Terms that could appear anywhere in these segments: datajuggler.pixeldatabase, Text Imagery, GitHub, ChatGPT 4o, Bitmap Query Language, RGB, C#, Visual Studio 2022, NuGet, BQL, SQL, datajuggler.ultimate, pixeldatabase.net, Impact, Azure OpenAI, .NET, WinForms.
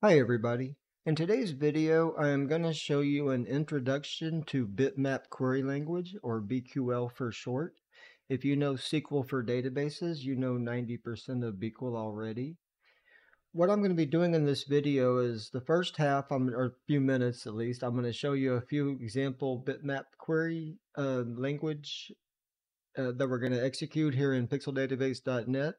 Hi everybody, in today's video I am going to show you an introduction to Bitmap Query Language, or BQL for short. If you know SQL for databases, you know 90% of BQL already. What I'm going to be doing in this video is the first half, or a few minutes at least, I'm going to show you a few example Bitmap Query language that we're going to execute here in pixeldatabase.net.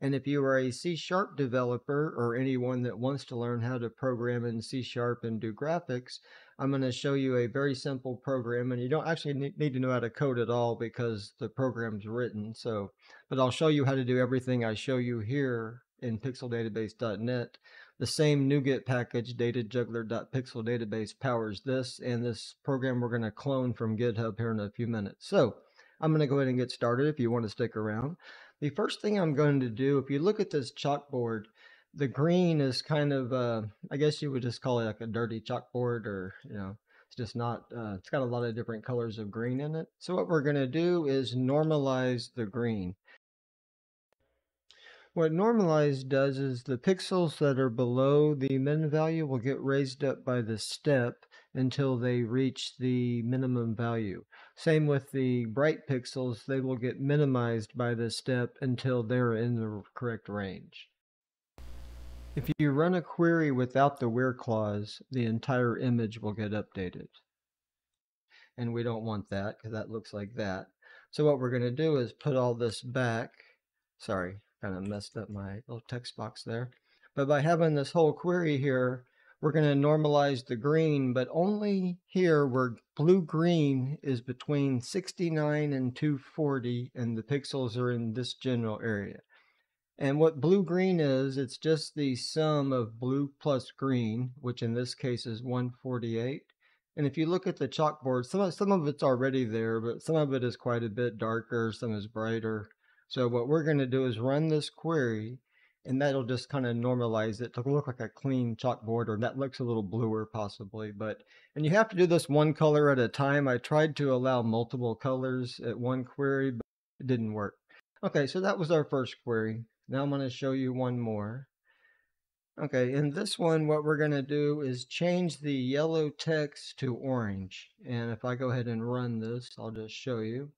And if you are a C# developer or anyone that wants to learn how to program in C# and do graphics, I'm going to show you a very simple program, and you don't actually need to know how to code at all because the program's written. So, but I'll show you how to do everything I show you here in pixeldatabase.net. The same NuGet package, datajuggler.pixeldatabase, powers this, and this program we're going to clone from GitHub here in a few minutes. So I'm going to go ahead and get started if you want to stick around. The first thing I'm going to do, if you look at this chalkboard, the green is kind of, I guess you would just call it like a dirty chalkboard, or, you know, it's just not, it's got a lot of different colors of green in it. So what we're going to do is normalize the green. What normalize does is the pixels that are below the min value will get raised up by the step until they reach the minimum value. Same with the bright pixels, they will get minimized by the step until they're in the correct range. If you run a query without the where clause, the entire image will get updated. And we don't want that because that looks like that. So what we're going to do is put all this back. Sorry, kind of messed up my little text box there. But by having this whole query here, we're going to normalize the green, but only here where blue-green is between 69 and 240, and the pixels are in this general area. And what blue-green is, it's just the sum of blue plus green, which in this case is 148. And if you look at the chalkboard, some of it's already there, but some of it is quite a bit darker, some is brighter. So what we're going to do is run this query, and that'll just kind of normalize it to look like a clean chalkboard, or that looks a little bluer possibly. But, and you have to do this one color at a time. I tried to allow multiple colors at one query, but it didn't work. Okay, so that was our first query. Now I'm going to show you one more. Okay, in this one, what we're going to do is change the yellow text to orange. And if I go ahead and run this, I'll just show you.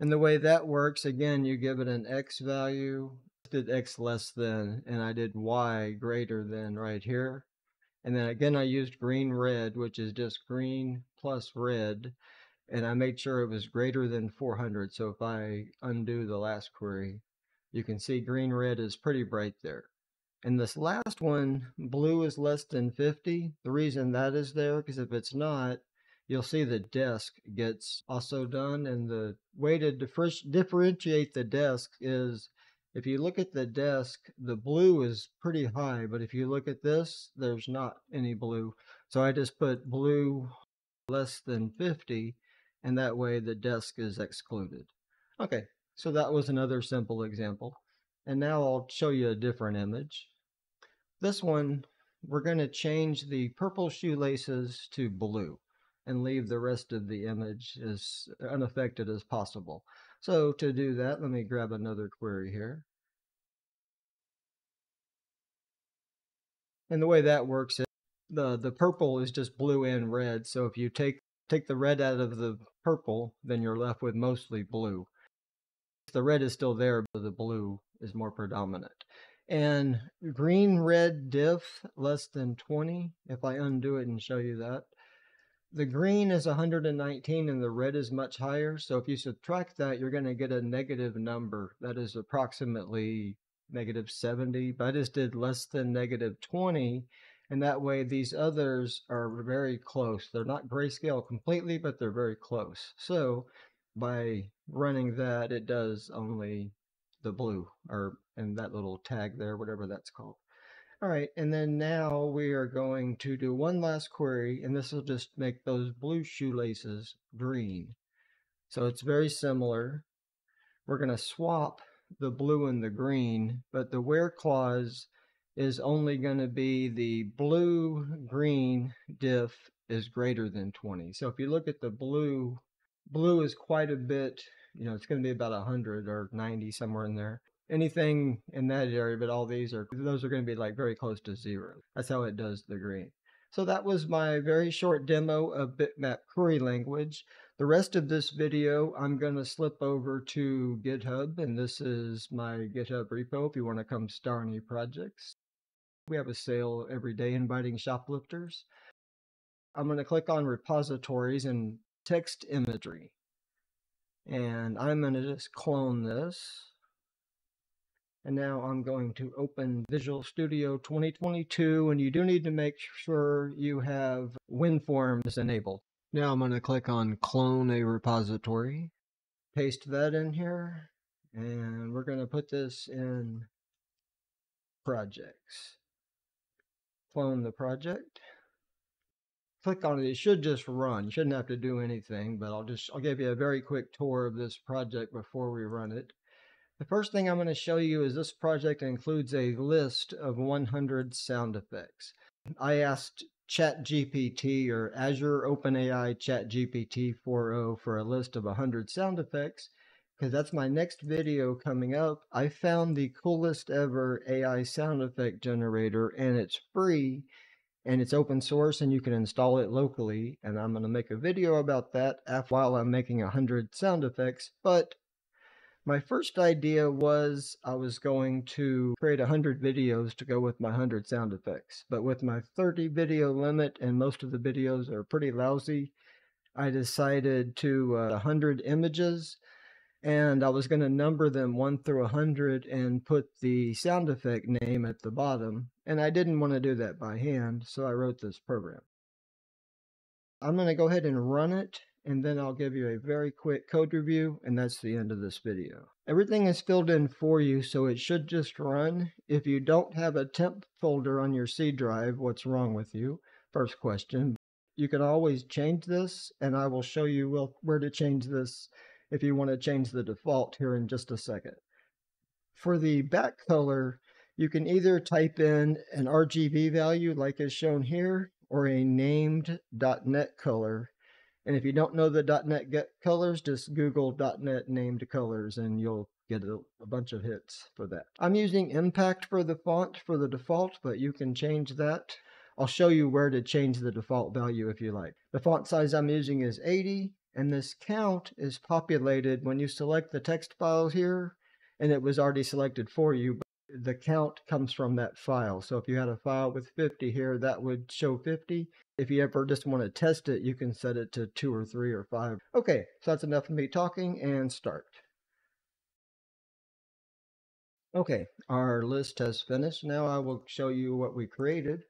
And the way that works, again, you give it an X value. Did X less than, and I did Y greater than right here, and then again I used green red, which is just green plus red, and I made sure it was greater than 400. So if I undo the last query, you can see green red is pretty bright there. And this last one, blue is less than 50. The reason that is there, because if it's not, you'll see the desk gets also done. And the way to differentiate the desk is, if you look at the desk, the blue is pretty high, but if you look at this, there's not any blue. So I just put blue less than 50, and that way the desk is excluded. Okay, so that was another simple example. And now I'll show you a different image. This one, we're going to change the purple shoelaces to blue and leave the rest of the image as unaffected as possible. So to do that, let me grab another query here. And the way that works is the purple is just blue and red. So if you take the red out of the purple, then you're left with mostly blue. The red is still there, but the blue is more predominant. And green red diff less than 20. If I undo it and show you that, the green is 119 and the red is much higher. So if you subtract that, you're going to get a negative number. That is approximately negative 70. But I just did less than negative 20. And that way, these others are very close. They're not grayscale completely, but they're very close. So by running that, it does only the blue, or and that little tag there, whatever that's called. All right, and then now we are going to do one last query, and this will just make those blue shoelaces green. So it's very similar. We're going to swap the blue and the green, but the where clause is only going to be the blue-green diff is greater than 20. So if you look at the blue, blue is quite a bit, you know, it's going to be about 100 or 90, somewhere in there. anything in that area, but all these are, those are going to be like very close to zero. That's how it does the green. So that was my very short demo of Bitmap Query Language. The rest of this video, I'm going to slip over to GitHub, and this is my GitHub repo if you want to come start new projects. We have a sale every day inviting shoplifters. I'm going to click on repositories and text imagery. And I'm going to just clone this. And now I'm going to open Visual Studio 2022, and you do need to make sure you have WinForms enabled. Now I'm going to click on Clone a Repository, paste that in here, and we're going to put this in Projects. Clone the project. Click on it. It should just run. You shouldn't have to do anything, but I'll give you a very quick tour of this project before we run it. The first thing I'm going to show you is this project includes a list of 100 sound effects. I asked ChatGPT or Azure OpenAI ChatGPT 4o for a list of 100 sound effects, because that's my next video coming up. I found the coolest ever AI sound effect generator, and it's free, and it's open source, and you can install it locally. And I'm going to make a video about that while I'm making 100 sound effects. But my first idea was I was going to create 100 videos to go with my 100 sound effects. But with my 30 video limit, and most of the videos are pretty lousy, I decided to 100 images. And I was going to number them 1 through 100 and put the sound effect name at the bottom. And I didn't want to do that by hand, so I wrote this program. I'm going to go ahead and run it, and then I'll give you a very quick code review, and that's the end of this video. Everything is filled in for you, so it should just run. If you don't have a temp folder on your C drive, what's wrong with you? First question. You can always change this, and I will show you where to change this if you want to change the default here in just a second. For the back color, you can either type in an RGB value like is shown here, or a named .NET color. And if you don't know the .NET get colors, just Google .NET named colors and you'll get a bunch of hits for that. I'm using Impact for the font for the default, but you can change that. I'll show you where to change the default value if you like. The font size I'm using is 80, and this count is populated when you select the text file here, and it was already selected for you, but the count comes from that file. So if you had a file with 50 here, that would show 50. If you ever just want to test it, you can set it to 2 or 3 or 5. Okay, so that's enough of me talking, and start. Okay, our list has finished. Now I will show you what we created.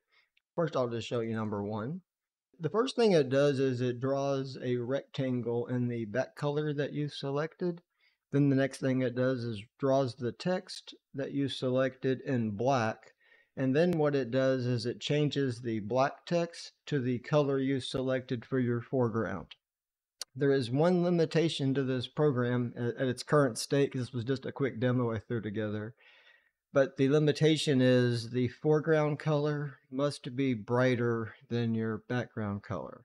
First, I'll just show you number 1. The first thing it does is it draws a rectangle in the back color that you selected. Then the next thing it does is draws the text that you selected in black. And then what it does is it changes the black text to the color you selected for your foreground. There is one limitation to this program at its current state. This was just a quick demo I threw together. But the limitation is the foreground color must be brighter than your background color.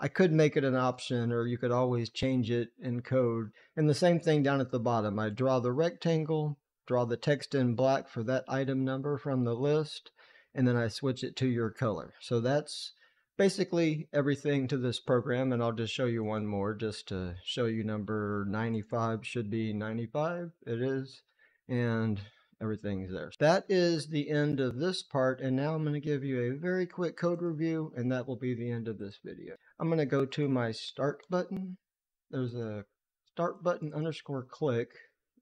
I could make it an option, or you could always change it in code. And the same thing down at the bottom. I draw the rectangle, draw the text in black for that item number from the list, and then I switch it to your color. So that's basically everything to this program, and I'll just show you one more just to show you number 95 should be 95. It is, and everything's there. That is the end of this part, and now I'm going to give you a very quick code review, and that will be the end of this video. I'm going to go to my start button. There's a start button underscore click.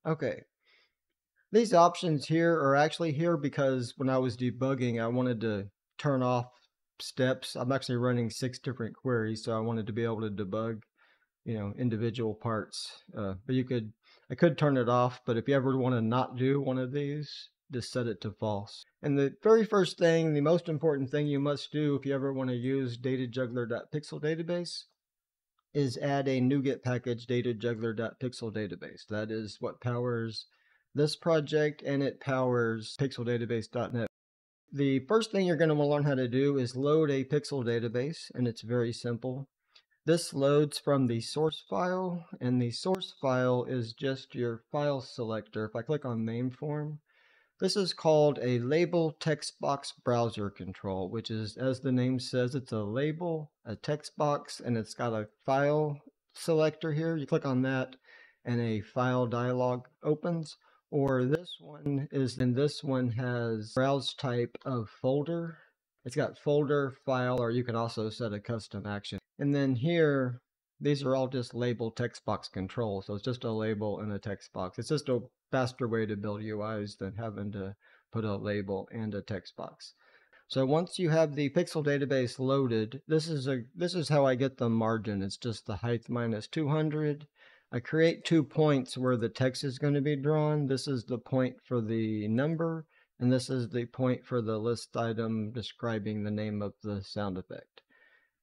Okay. These options here are actually here because when I was debugging, I wanted to turn off steps. I'm actually running 6 different queries, so I wanted to be able to debug, you know, individual parts. But I could turn it off, but if you ever want to not do one of these, just set it to false. And the very first thing, the most important thing you must do if you ever want to use datajuggler.pixeldatabase is add a NuGet package, datajuggler.pixeldatabase. That is what powers this project, and it powers pixeldatabase.net. The first thing you're going to learn how to do is load a pixel database, and it's very simple. This loads from the source file, and the source file is just your file selector. If I click on nameform, this is called a label text box browser control, which is, as the name says, it's a label, a text box, and it's got a file selector here. You click on that and a file dialog opens, or this one is, and this one has browse type of folder. It's got folder, file, or you can also set a custom action. And then here, these are all just label text box control. So it's just a label and a text box. It's just a faster way to build UIs than having to put a label and a text box. So once you have the pixel database loaded, this is how I get the margin. It's just the height minus 200. I create 2 points where the text is going to be drawn. This is the point for the number, and this is the point for the list item describing the name of the sound effect.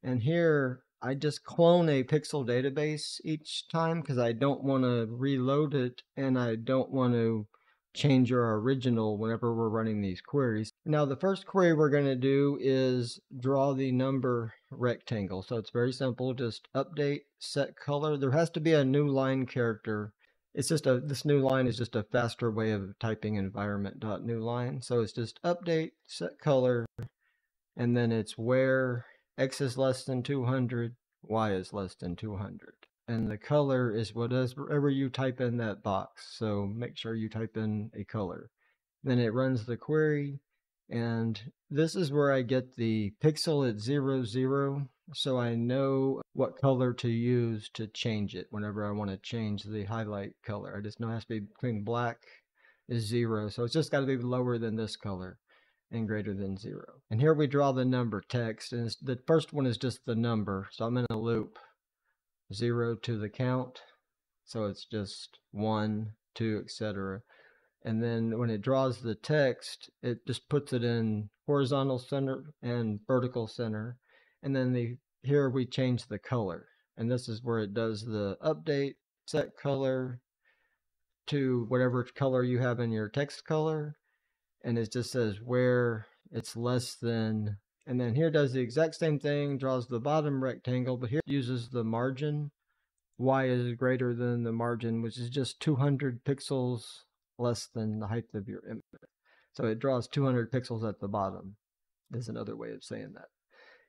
And here, I just clone a pixel database each time because I don't want to reload it and I don't want to change our original whenever we're running these queries. Now the first query we're going to do is draw the number rectangle. So it's very simple, just update, set color. There has to be a new line character. It's just this new line is just a faster way of typing environment.newLine. So it's just update, set color, and then it's where X is less than 200, Y is less than 200. And the color is whatever you type in that box. So make sure you type in a color. Then it runs the query. And this is where I get the pixel at 0, 0. So I know what color to use to change it whenever I want to change the highlight color. I just know it has to be between black is 0. So it's just got to be lower than this color and greater than 0. And here we draw the number text, and the first one is just the number. So I'm in a loop, 0 to the count. So it's just 1, 2, etc. And then when it draws the text, it just puts it in horizontal center and vertical center. And then here we change the color. And this is where it does the update, set color to whatever color you have in your text color. And it just says where it's less than, and then here does the exact same thing, draws the bottom rectangle, but here uses the margin. Y is greater than the margin, which is just 200 pixels less than the height of your image. So it draws 200 pixels at the bottom, is another way of saying that.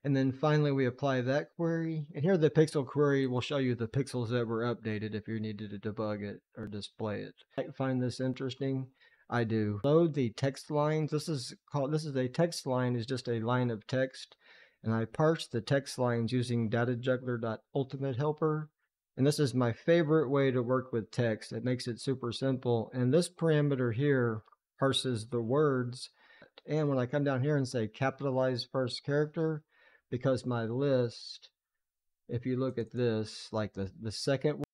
And then finally we apply that query, and here the pixel query will show you the pixels that were updated if you needed to debug it or display it. I find this interesting. I do load the text lines. This is a text line, is just a line of text, and I parse the text lines using datajuggler.ultimate helper. And this is my favorite way to work with text. It makes it super simple. And this parameter here parses the words. And when I come down here and say capitalize first character, because my list, if you look at this, like the second one,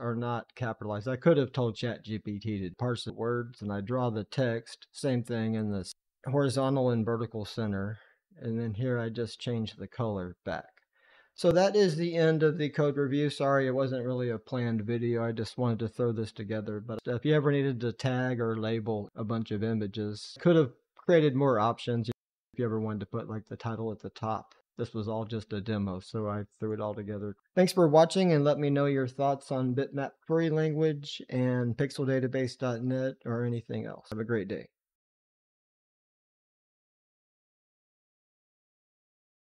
are not capitalized. I could have told ChatGPT to parse the words, and I draw the text, same thing in the horizontal and vertical center, and then here I just change the color back. So that is the end of the code review. Sorry, it wasn't really a planned video. I just wanted to throw this together, but if you ever needed to tag or label a bunch of images, could have created more options if you ever wanted to put like the title at the top. This was all just a demo, so I threw it all together. Thanks for watching, and let me know your thoughts on Bitmap Query Language and pixeldatabase.net or anything else. Have a great day.